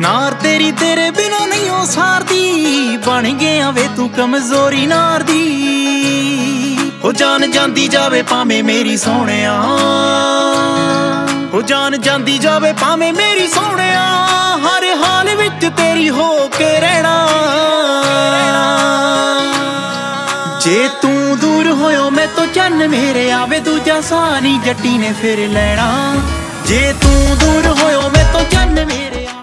नार तेरी तेरे बिना नहीं ओ सारदी, बन गया वे तू कमजोरी नार दी। ओ जान जांदी जावे पावे मेरी सोहणिया, ओ जान जांदी जावे पावे मेरी सोहणिया, हर हाल विच तेरी हो के रहना। जे तू दूर होयो मैं तो चन्न मेरे आवे, दूजा सानी जट्टी ने फिर लेना। जे तू दूर होयो मैं तो चन्न मेरे।